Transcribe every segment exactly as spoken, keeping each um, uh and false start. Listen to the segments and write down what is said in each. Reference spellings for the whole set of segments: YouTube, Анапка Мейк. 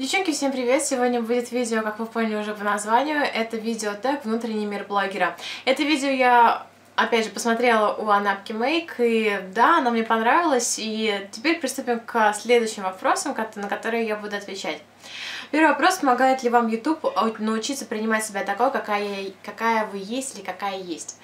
Девчонки, всем привет! Сегодня будет видео, как вы поняли уже по названию, это видео тег «Внутренний мир блогера». Это видео я, опять же, посмотрела у Анапки Мейк, и да, она мне понравилась, и теперь приступим к следующим вопросам, на которые я буду отвечать. Первый вопрос: помогает ли вам YouTube научиться принимать себя такой, какая, какая вы есть или какая есть?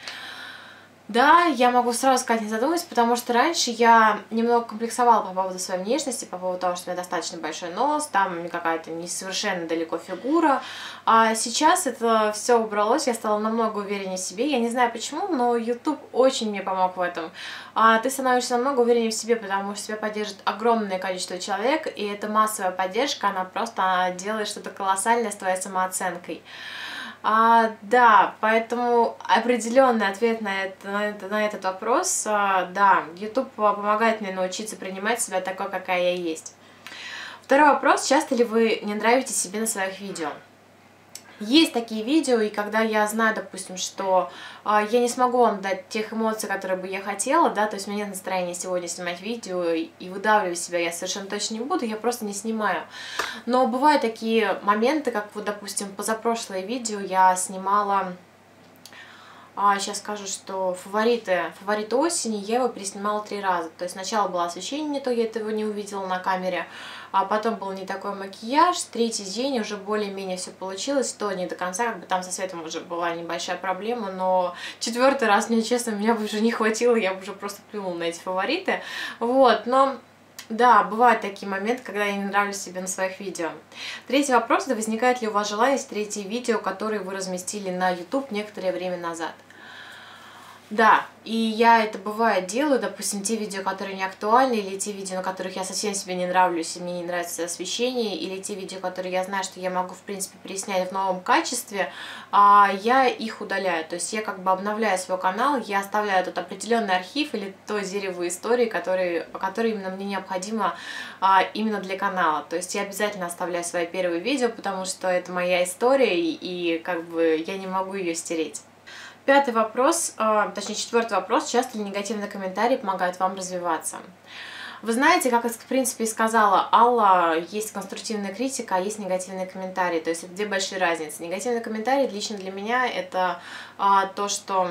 Да, я могу сразу сказать, не задумываясь, потому что раньше я немного комплексовала по поводу своей внешности, по поводу того, что у меня достаточно большой нос, там какая-то не совершенно далеко фигура. А сейчас это все убралось, я стала намного увереннее в себе. Я не знаю почему, но YouTube очень мне помог в этом. А ты становишься намного увереннее в себе, потому что тебя поддержит огромное количество человек, и эта массовая поддержка, она просто она делает что-то колоссальное с твоей самооценкой. А, да, поэтому определенный ответ на, это, на, это, на этот вопрос, а, да, YouTube помогает мне научиться принимать себя такой, какая я есть. Второй вопрос: часто ли вы не нравитесь себе на своих видео? Есть такие видео, и когда я знаю, допустим, что э, я не смогу вам дать тех эмоций, которые бы я хотела, да, то есть у меня нет настроения сегодня снимать видео, и выдавливать себя я совершенно точно не буду, я просто не снимаю. Но бывают такие моменты, как вот, допустим, позапрошлое видео я снимала, а, сейчас скажу, что фавориты, фавориты осени, я его переснимала три раза. То есть сначала было освещение не то, я этого не увидела на камере, а потом был не такой макияж, третий день уже более-менее все получилось, то не до конца, как бы там со светом уже была небольшая проблема, но четвертый раз, мне честно, меня бы уже не хватило, я бы уже просто плюнула на эти фавориты, вот, но... Да, бывают такие моменты, когда я не нравлюсь себе на своих видео. Третий вопрос: да возникает ли у вас желание смотреть третье видео, которые вы разместили на YouTube некоторое время назад? Да, и я это бывает делаю, допустим, те видео, которые не актуальны, или те видео, на которых я совсем себе не нравлюсь, и мне не нравится освещение, или те видео, которые я знаю, что я могу, в принципе, переснять в новом качестве, я их удаляю. То есть я как бы обновляю свой канал, я оставляю тут определенный архив или то дерево истории, которые, которые именно мне необходимо именно для канала. То есть я обязательно оставляю свои первые видео, потому что это моя история, и как бы я не могу ее стереть. Пятый вопрос, точнее четвертый вопрос: часто ли негативные комментарии помогают вам развиваться? Вы знаете, как, в принципе, и сказала Алла, есть конструктивная критика, а есть негативные комментарии, то есть это две большие разницы. Негативные комментарии лично для меня это а, то, что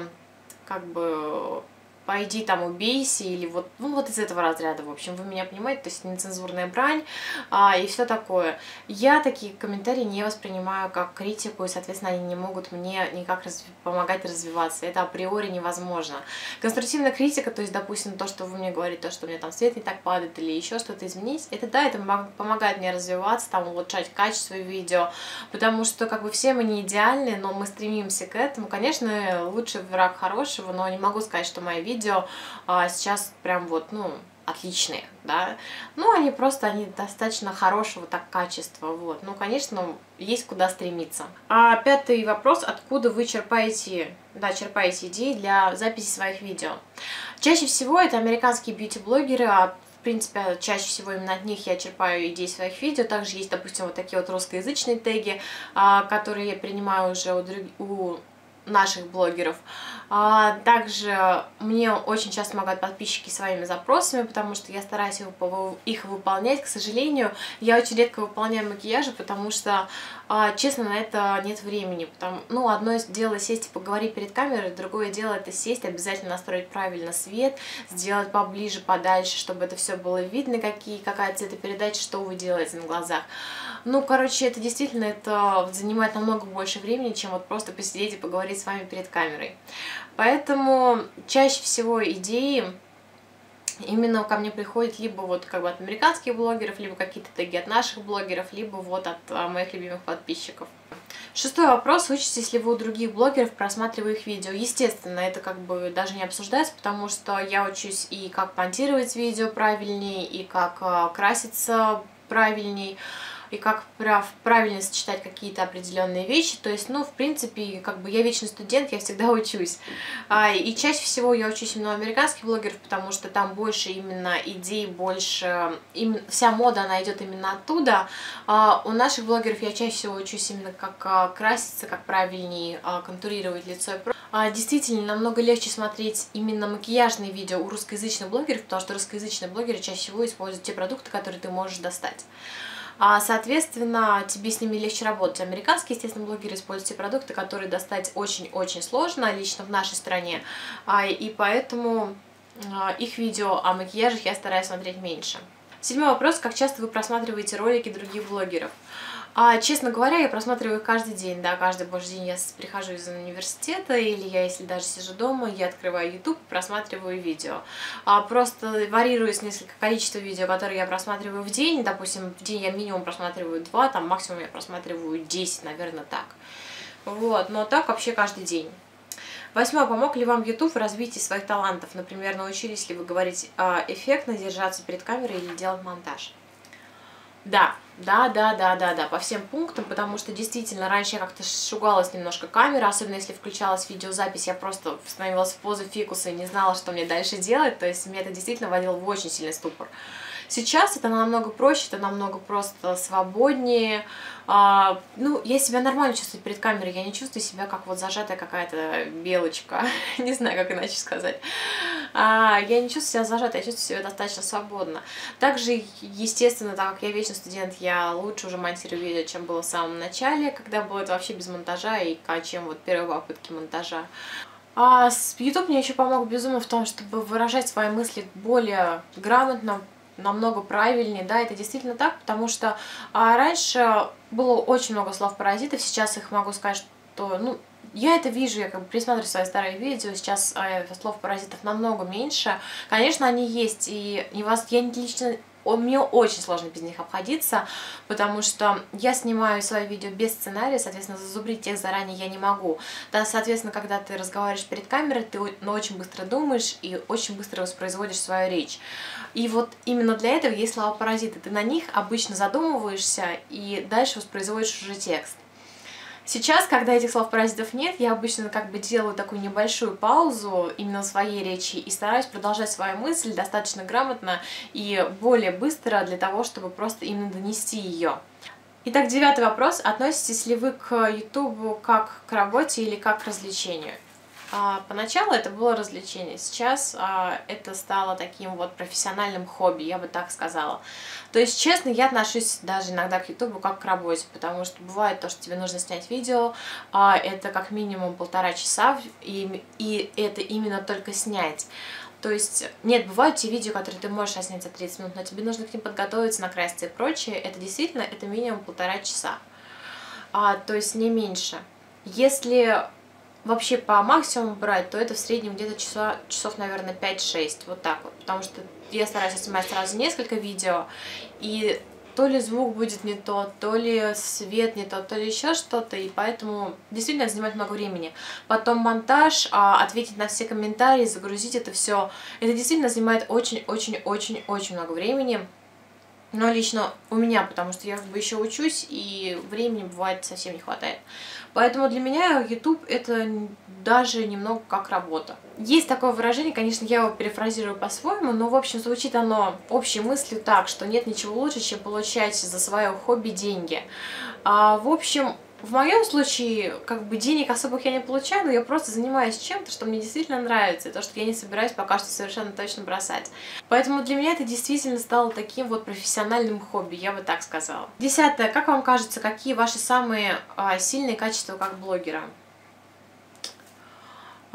как бы... пойди там убейся, или вот, ну, вот из этого разряда, в общем, вы меня понимаете, то есть нецензурная брань а, и все такое. Я такие комментарии не воспринимаю как критику, и, соответственно, они не могут мне никак разв... помогать развиваться, это априори невозможно. Конструктивная критика, то есть, допустим, то, что вы мне говорите, то, что у меня там свет не так падает, или еще что-то изменить, это да, это помогает мне развиваться, там, улучшать качество видео, потому что, как бы, все мы не идеальны, но мы стремимся к этому. Конечно, лучший враг хорошего, но не могу сказать, что мои видео видео а, сейчас прям вот, ну, отличные, да, ну, они просто, они достаточно хорошего так качества, вот, ну, конечно, есть куда стремиться. А пятый вопрос: откуда вы черпаете, да, черпаете идеи для записи своих видео? Чаще всего это американские бьюти-блогеры, а в принципе, чаще всего именно от них я черпаю идеи своих видео. Также есть, допустим, вот такие вот русскоязычные теги, а, которые я принимаю уже у других, у наших блогеров. А также мне очень часто помогают подписчики своими запросами, потому что я стараюсь их выполнять. К сожалению, я очень редко выполняю макияжи, потому что, честно, на это нет времени. Потому, ну, одно дело сесть и поговорить перед камерой, другое дело это сесть, обязательно настроить правильно свет, сделать поближе, подальше, чтобы это все было видно, какие, какая цветопередача, что вы делаете на глазах. Ну, короче, это действительно это занимает намного больше времени, чем вот просто посидеть и поговорить с вами перед камерой. Поэтому чаще всего идеи именно ко мне приходят либо вот как бы от американских блогеров, либо какие-то теги от наших блогеров, либо вот от моих любимых подписчиков. Шестой вопрос: учитесь ли вы у других блогеров, просматривая их видео? Естественно, это как бы даже не обсуждается, потому что я учусь и как монтировать видео правильнее, и как краситься правильней, и как правильно сочетать какие-то определенные вещи. То есть, ну, в принципе, как бы я вечный студент, я всегда учусь. И чаще всего я учусь именно у американских блогеров, потому что там больше именно идей, больше... Вся мода, она идет именно оттуда. У наших блогеров я чаще всего учусь именно как краситься, как правильнее контурировать лицо. Действительно, намного легче смотреть именно макияжные видео у русскоязычных блогеров, потому что русскоязычные блогеры чаще всего используют те продукты, которые ты можешь достать. Соответственно, тебе с ними легче работать. Американские, естественно, блогеры используют те продукты, которые достать очень-очень сложно, лично в нашей стране. И поэтому их видео о макияжах я стараюсь смотреть меньше. Седьмой вопрос. Как часто вы просматриваете ролики других блогеров? А, честно говоря, я просматриваю их каждый день, да, каждый божий день я прихожу из университета, или я, если даже сижу дома, я открываю YouTube, просматриваю видео. А, просто варьируется несколько количество видео, которые я просматриваю в день, допустим, в день я минимум просматриваю два, там максимум я просматриваю десять, наверное, так. Вот, но так вообще каждый день. Восьмое. Помог ли вам YouTube в развитии своих талантов? Например, научились ли вы говорить эффектно, держаться перед камерой или делать монтаж? Да, да, да, да, да, да, по всем пунктам, потому что действительно раньше я как-то шугалась немножко камеры, особенно если включалась видеозапись, я просто становилась в позу фикуса и не знала, что мне дальше делать, то есть меня это действительно вводило в очень сильный ступор. Сейчас это намного проще, это намного просто свободнее. А, ну, я себя нормально чувствую перед камерой, я не чувствую себя как вот зажатая какая-то белочка, не знаю, как иначе сказать. А, я не чувствую себя зажатой, я чувствую себя достаточно свободно. Также, естественно, так как я вечно студент, я лучше уже монтирую видео, чем было в самом начале, когда было это вообще без монтажа и чем вот первые попытки монтажа. А, YouTube мне еще помог безумно в том, чтобы выражать свои мысли более грамотно, намного правильнее, да, это действительно так, потому что а, раньше было очень много слов-паразитов, сейчас их могу сказать, что, ну, я это вижу, я как бы присматриваю свои старые видео, сейчас а, слов-паразитов намного меньше, конечно, они есть, и, и вас, я не лично... Мне очень сложно без них обходиться, потому что я снимаю свои видео без сценария, соответственно, зазубрить тех заранее я не могу. Да, соответственно, когда ты разговариваешь перед камерой, ты ну, очень быстро думаешь и очень быстро воспроизводишь свою речь. И вот именно для этого есть слова-паразиты. Ты на них обычно задумываешься и дальше воспроизводишь уже текст. Сейчас, когда этих слов-паразитов нет, я обычно как бы делаю такую небольшую паузу именно в своей речи и стараюсь продолжать свою мысль достаточно грамотно и более быстро для того, чтобы просто именно донести ее. Итак, девятый вопрос. Относитесь ли вы к YouTube как к работе или как к развлечению? Поначалу это было развлечение, сейчас это стало таким вот профессиональным хобби, я бы так сказала. То есть, честно, я отношусь даже иногда к YouTube как к работе, потому что бывает то, что тебе нужно снять видео, это как минимум полтора часа, и, и это именно только снять. То есть, нет, бывают те видео, которые ты можешь снять за тридцать минут, но тебе нужно к ним подготовиться, накраситься и прочее, это действительно, это минимум полтора часа, то есть не меньше. Если... Вообще по максимуму брать, то это в среднем где-то часа, часов, наверное, пять-шесть, вот так вот, потому что я стараюсь снимать сразу несколько видео, и то ли звук будет не то, то ли свет не то, то ли еще что-то, и поэтому действительно занимает много времени. Потом монтаж, ответить на все комментарии, загрузить это все, это действительно занимает очень-очень-очень-очень много времени, но лично у меня, потому что я как бы еще учусь, и времени бывает совсем не хватает. Поэтому для меня YouTube это даже немного как работа. Есть такое выражение, конечно, я его перефразирую по-своему, но в общем звучит оно общей мыслью так, что нет ничего лучше, чем получать за свое хобби деньги. А, в общем, в моем случае как бы денег особых я не получаю, но я просто занимаюсь чем-то, что мне действительно нравится, и то, что я не собираюсь пока что совершенно точно бросать. Поэтому для меня это действительно стало таким вот профессиональным хобби, я бы так сказала. Десятое. Как вам кажется, какие ваши самые а, сильные качества как блогера?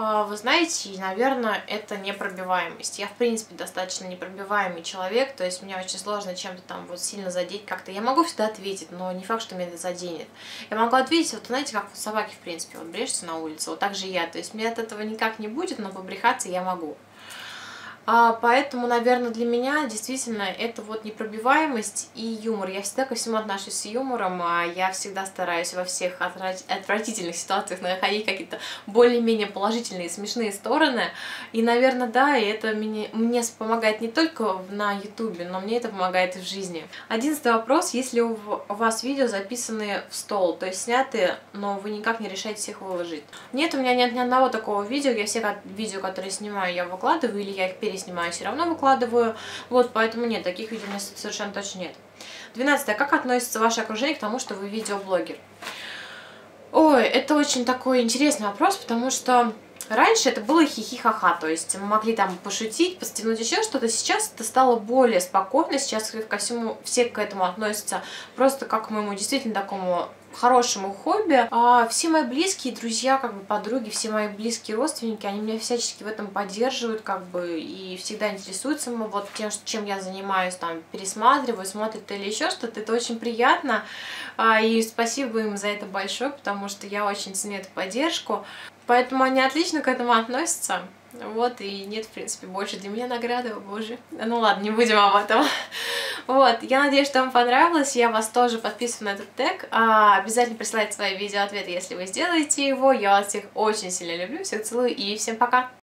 А, вы знаете, наверное, это непробиваемость. Я, в принципе, достаточно непробиваемый человек, то есть мне очень сложно чем-то там вот сильно задеть как-то. Я могу всегда ответить, но не факт, что меня это заденет. Я могу ответить, вот знаете, как вот собаки, в принципе, вот брешутся на улице, вот так же я. То есть мне от этого никак не будет, но побрехаться я могу. А, поэтому, наверное, для меня действительно это вот непробиваемость и юмор. Я всегда ко всему отношусь с юмором, а я всегда стараюсь во всех отвратительных ситуациях находить какие-то более-менее положительные, смешные стороны. И, наверное, да, это мне, мне помогает не только на YouTube, но мне это помогает и в жизни. Одиннадцатый вопрос. Если у вас видео записаны в стол, то есть сняты, но вы никак не решаете всех выложить? Нет, у меня нет ни одного такого видео. Я все видео, которые снимаю, я выкладываю или я их переснимаю. снимаю, все равно выкладываю, вот, поэтому нет, таких видео у меня совершенно точно нет. Двенадцатое. Как относится ваше окружение к тому, что вы видеоблогер? Ой, это очень такой интересный вопрос, потому что Раньше это было хихи-ха-ха, то есть мы могли там пошутить, постянуть еще что-то. Сейчас это стало более спокойно, сейчас ко всему все к этому относятся просто как к моему действительно такому хорошему хобби. А все мои близкие друзья, как бы подруги, все мои близкие родственники, они меня всячески в этом поддерживают, как бы, и всегда интересуются вот тем, чем я занимаюсь, там, пересматриваю, смотрят или еще что-то. Это очень приятно, и спасибо им за это большое, потому что я очень ценю эту поддержку. Поэтому они отлично к этому относятся. Вот, и нет, в принципе, больше для меня награды, о боже. Ну ладно, не будем об этом. Вот, я надеюсь, что вам понравилось, я вас тоже подписываю на этот тег. А, обязательно присылайте свои видео-ответы, если вы сделаете его. Я вас всех очень сильно люблю, всех целую и всем пока!